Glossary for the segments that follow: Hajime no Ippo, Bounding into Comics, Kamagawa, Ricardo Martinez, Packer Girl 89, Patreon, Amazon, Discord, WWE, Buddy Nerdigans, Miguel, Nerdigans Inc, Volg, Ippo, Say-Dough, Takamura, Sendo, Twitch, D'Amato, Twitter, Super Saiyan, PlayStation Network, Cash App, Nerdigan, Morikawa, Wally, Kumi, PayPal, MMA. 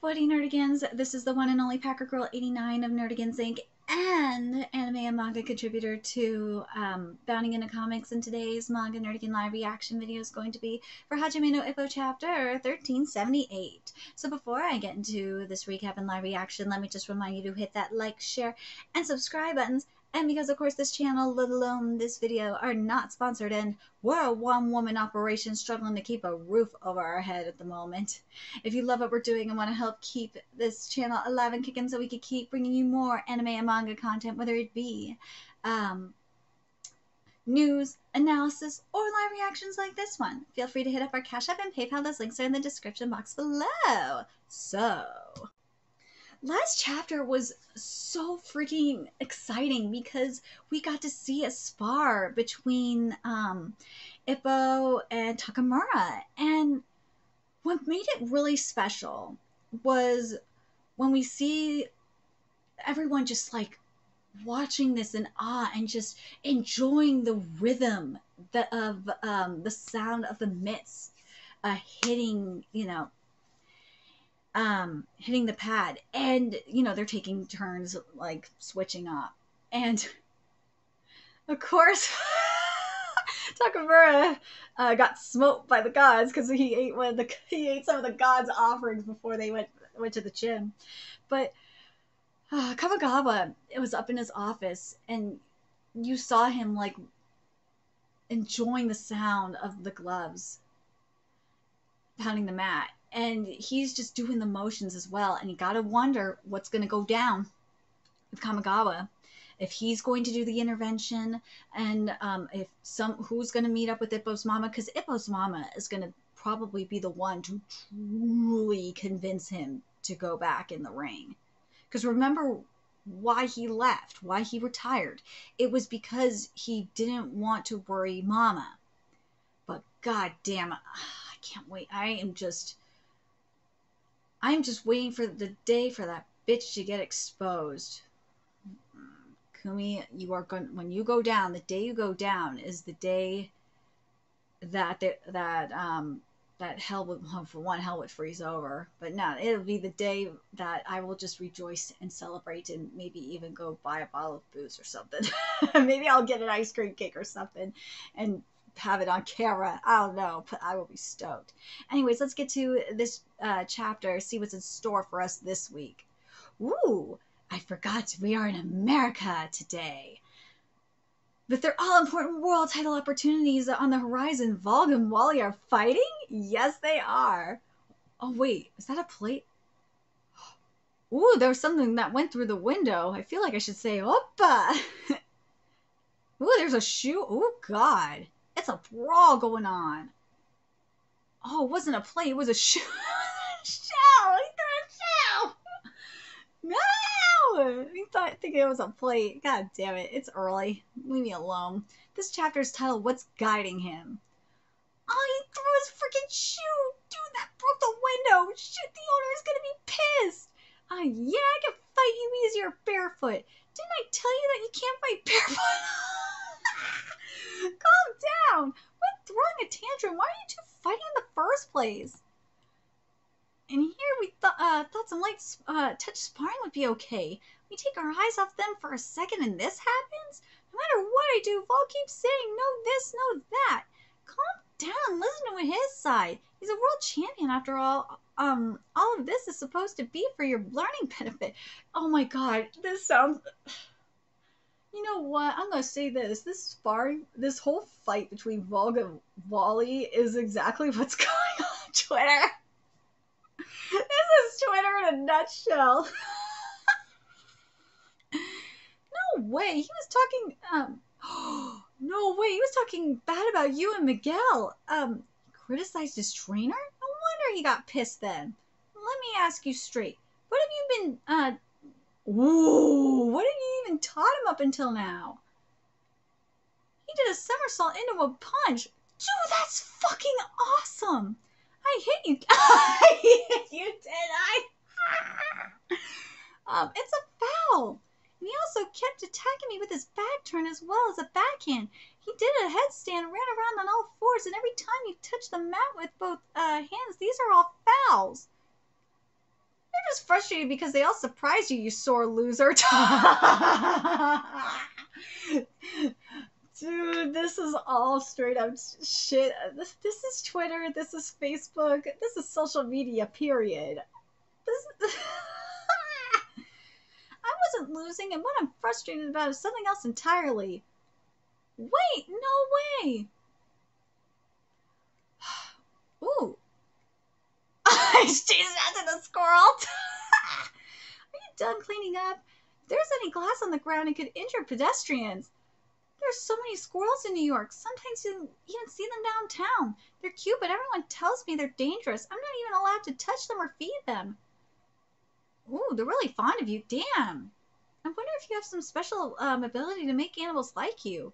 Buddy Nerdigans, this is the one and only Packer Girl 89 of Nerdigans Inc and anime and manga contributor to Bounding into Comics, and today's manga Nerdigan live reaction video is going to be for Hajime no Ippo chapter 1378. So before I get into this recap and live reaction, let me just remind you to hit that like, share, and subscribe buttons. And because, of course, this channel, let alone this video, are not sponsored, and we're a one-woman operation struggling to keep a roof over our head at the moment. If you love what we're doing and want to help keep this channel alive and kicking so we can keep bringing you more anime and manga content, whether it be news, analysis, or live reactions like this one, feel free to hit up our Cash App and PayPal. Those links are in the description box below. So... last chapter was so freaking exciting because we got to see a spar between Ippo and Takamura, and what made it really special was when we see everyone just like watching this in awe and just enjoying the rhythm of the sound of the mitts hitting, you know, hitting the pad, and you know they're taking turns like switching up, and of course Takamura got smoked by the gods because he ate some of the gods' offerings before they went to the gym. But Kamagawa, it was up in his office, and you saw him like enjoying the sound of the gloves pounding the mat. And he's just doing the motions as well. And you gotta wonder what's gonna go down with Kamagawa, if he's going to do the intervention, and who's gonna meet up with Ippo's mama, because Ippo's mama is gonna probably be the one to truly convince him to go back in the ring. Because remember why he left, why he retired. It was because he didn't want to worry mama. But goddamn, I can't wait. I'm just waiting for the day for that bitch to get exposed. Kumi, you are going, when you go down, the day you go down is the day that that hell would, for one, hell would freeze over. But no, it'll be the day that I will just rejoice and celebrate, and maybe even go buy a bottle of booze or something. Maybe I'll get an ice cream cake or something and have it on camera. I don't know, but I will be stoked. Anyways, let's get to this chapter, see what's in store for us this week. Ooh, I forgot we are in America today. But they're all important world title opportunities on the horizon. Volg and Wally are fighting? Yes, they are. Oh, wait, is that a plate? Ooh, there was something that went through the window. I feel like I should say, oppa. Ooh, there's a shoe. Oh, God. It's a brawl going on. Oh, it wasn't a play. It was a shoe. Show. He threw a shoe. No. He thought, thinking it was a plate. God damn it. It's early. Leave me alone. This chapter's titled, What's Guiding Him? Oh, he threw his freaking shoe. Dude, that broke the window. Shit, the owner's going to be pissed. Oh, yeah, I can fight you easier barefoot. Didn't I tell you that you can't fight barefoot? Calm down! Quit throwing a tantrum. Why are you two fighting in the first place? And here we thought some light touch sparring would be okay. We take our eyes off them for a second and this happens? No matter what I do, Volg keeps saying no this, no that. Calm down, listen to his side. He's a world champion after all. All of this is supposed to be for your learning benefit. Oh my god, this sounds... You know what? I'm going to say this. This whole fight between Volg and Wally is exactly what's going on Twitter. This is Twitter in a nutshell. No way. He was talking, no way. He was talking bad about you and Miguel. Criticized his trainer? No wonder he got pissed then. Let me ask you straight. What have you been, ooh, what have you even taught him up until now? He did a somersault into a punch. Dude, that's fucking awesome. I hit you. I hit you, did I? It's a foul. And he also kept attacking me with his back turn as well as a backhand. He did a headstand, ran around on all fours, and every time you touch the mat with both hands, these are all fouls. just frustrated because they all surprised you, you sore loser. Dude, this is all straight up shit. This is Twitter. This is Facebook. This is social media, period. This I wasn't losing, and what I'm frustrated about is something else entirely. Wait, no way. Ooh. She's after the squirrel. Are you done cleaning up? If there's any glass on the ground, it could injure pedestrians. There's so many squirrels in New York. Sometimes you don't even see them downtown. They're cute, but everyone tells me they're dangerous. I'm not even allowed to touch them or feed them. Ooh, they're really fond of you. Damn. I wonder if you have some special ability to make animals like you.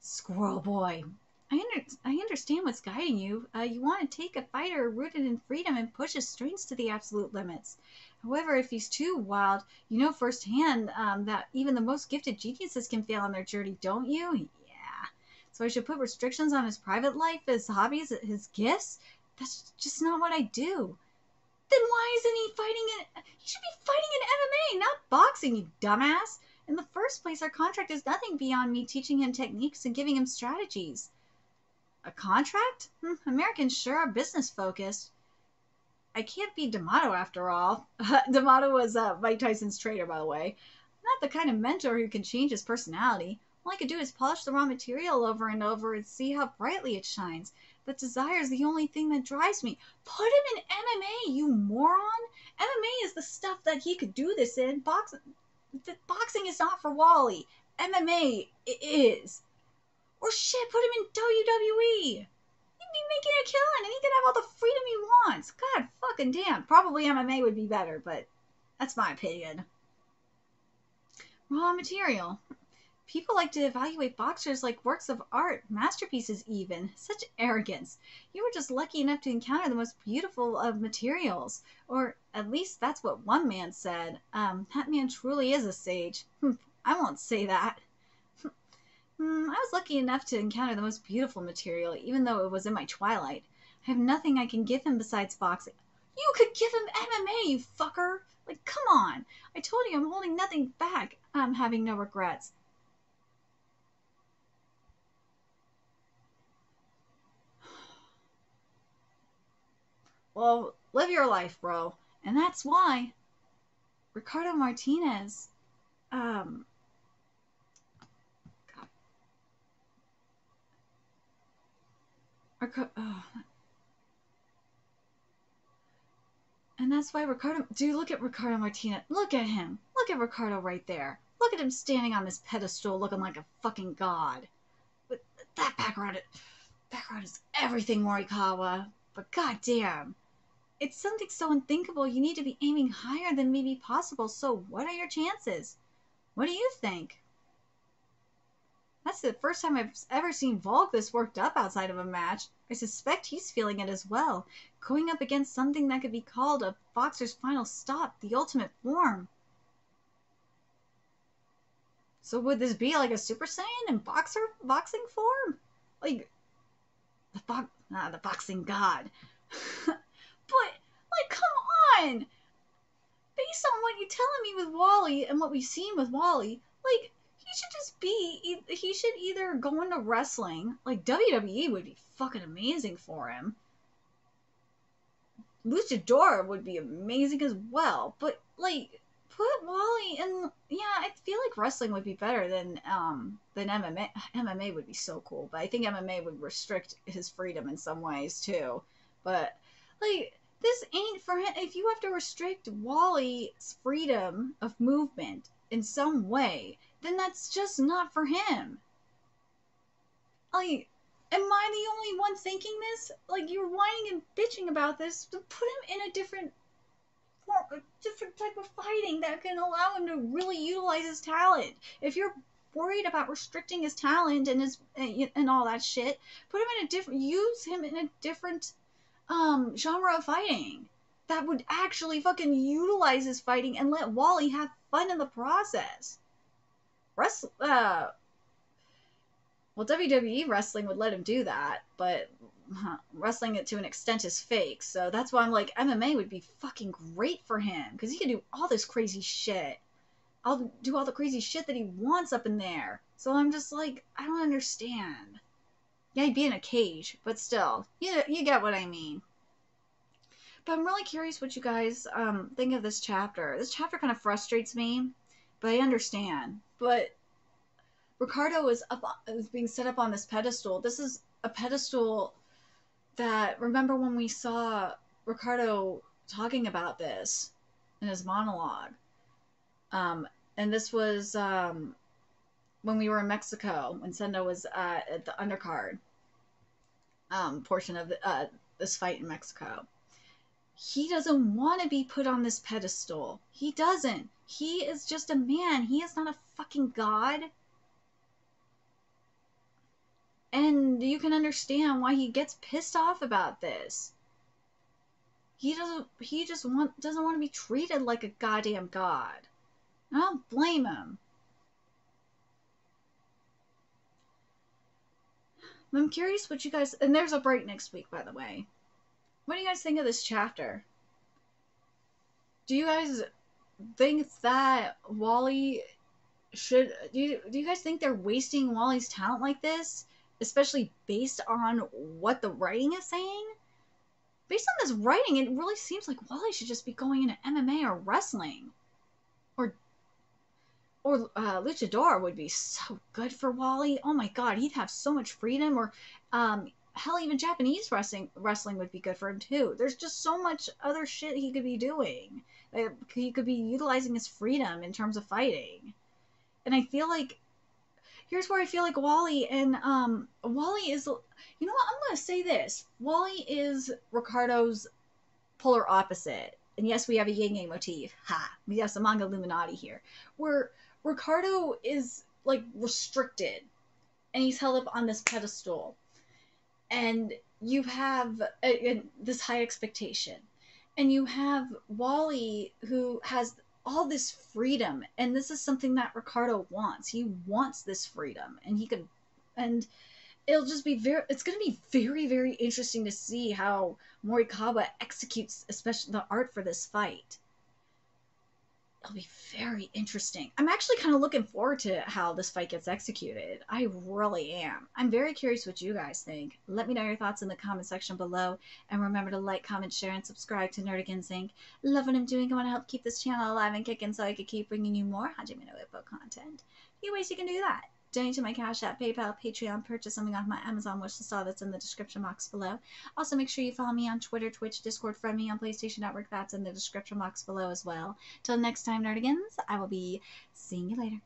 Squirrel boy. I understand what's guiding you. You want to take a fighter rooted in freedom and push his strengths to the absolute limits. However, if he's too wild, you know firsthand that even the most gifted geniuses can fail on their journey, don't you? Yeah. So I should put restrictions on his private life, his hobbies, his gifts? That's just not what I do. Then why isn't he fighting in... He should be fighting in MMA, not boxing, you dumbass. In the first place, our contract is nothing beyond me teaching him techniques and giving him strategies. A contract? Americans sure are business-focused. I can't be D'Amato after all. D'Amato was Mike Tyson's trainer, by the way. I'm not the kind of mentor who can change his personality. All I could do is polish the raw material over and over and see how brightly it shines. But desire is the only thing that drives me. Put him in MMA, you moron! MMA is the stuff that he could do this in. Boxing is not for Wally. MMA is. Or shit, put him in WWE. He'd be making a killing, and he could have all the freedom he wants. God fucking damn. Probably MMA would be better, but that's my opinion. Raw material. People like to evaluate boxers like works of art, masterpieces even. Such arrogance. You were just lucky enough to encounter the most beautiful of materials. Or at least that's what one man said. That man truly is a sage. I won't say that. I was lucky enough to encounter the most beautiful material, even though it was in my twilight. I have nothing I can give him besides boxing. You could give him MMA, you fucker! Like, come on! I told you I'm holding nothing back. I'm having no regrets. Well, live your life, bro. And that's why. Ricardo Martinez. And that's why Ricardo... Dude, look at Ricardo Martinez. Look at him. Look at Ricardo right there. Look at him standing on this pedestal looking like a fucking god. But that background is everything, Morikawa. But goddamn. It's something so unthinkable you need to be aiming higher than may be possible, so what are your chances? What do you think? That's the first time I've ever seen Volg this worked up outside of a match. I suspect he's feeling it as well, going up against something that could be called a boxer's final stop, the ultimate form. So would this be like a Super Saiyan in boxing form? Like, the boxing god. But, like, come on! Based on what you're telling me with Wally and what we've seen with Wally, like... He should just be, he should either go into wrestling, like WWE would be fucking amazing for him. Luchador would be amazing as well, but like, put Wally in, yeah, I feel like wrestling would be better than MMA. MMA would be so cool, but I think MMA would restrict his freedom in some ways too. But like, this ain't for him, if you have to restrict Wally's freedom of movement in some way, then that's just not for him. Like, am I the only one thinking this? Like, you're whining and bitching about this, but put him in a different type of fighting that can allow him to really utilize his talent. If you're worried about restricting his talent and his and all that shit, put him in a different, use him in a different genre of fighting that would actually fucking utilize his fighting and let Wally have fun in the process. Well, WWE wrestling would let him do that, but wrestling it to an extent is fake. So that's why I'm like, MMA would be fucking great for him, because he can do all this crazy shit. I'll do all the crazy shit that he wants up in there. So I'm just like, I don't understand. Yeah, he'd be in a cage, but still, you get what I mean. But I'm really curious what you guys think of this chapter. This chapter kind of frustrates me, but I understand. But Ricardo is being set up on this pedestal. This is a pedestal that, remember when we saw Ricardo talking about this in his monologue? And this was when we were in Mexico, when Sendo was at the undercard portion of this fight in Mexico. He doesn't want to be put on this pedestal. He doesn't. He is just a man. He is not a fucking god. And you can understand why he gets pissed off about this. He just doesn't want to be treated like a goddamn god. I don't blame him. I'm curious what you guys... And there's a break next week, by the way. What do you guys think of this chapter? Do you guys think that Wally should... Do you guys think they're wasting Wally's talent like this? Especially based on what the writing is saying? Based on this writing, it really seems like Wally should just be going into MMA or wrestling. Or Luchador would be so good for Wally. Oh my god, he'd have so much freedom. Or... hell, even Japanese wrestling would be good for him, too. There's just so much other shit he could be doing. He could be utilizing his freedom in terms of fighting. And I feel like... Here's where I feel like Wally and... Wally is... You know what? I'm going to say this. Wally is Ricardo's polar opposite. And yes, we have a yin-yang motif. Ha! We have some manga Illuminati here. Where Ricardo is, like, restricted. And he's held up on this pedestal. And you have this high expectation. And you have Wally, who has all this freedom. And this is something that Ricardo wants. He wants this freedom. And he could, and it'll just be very, it's going to be very, very interesting to see how Morikawa executes, especially the art for this fight. It'll be very interesting. I'm actually kind of looking forward to how this fight gets executed. I really am. I'm very curious what you guys think. Let me know your thoughts in the comment section below. And remember to like, comment, share, and subscribe to Nerdigans Inc. Love what I'm doing. I want to help keep this channel alive and kicking so I can keep bringing you more Hajime no Ippo content. A few ways you can do that. Donate to my Cash App, PayPal, Patreon, purchase something off my Amazon wishlist, all that's in the description box below. Also, make sure you follow me on Twitter, Twitch, Discord, friend me on PlayStation Network. That's in the description box below as well. Till next time, Nerdigans, I will be seeing you later.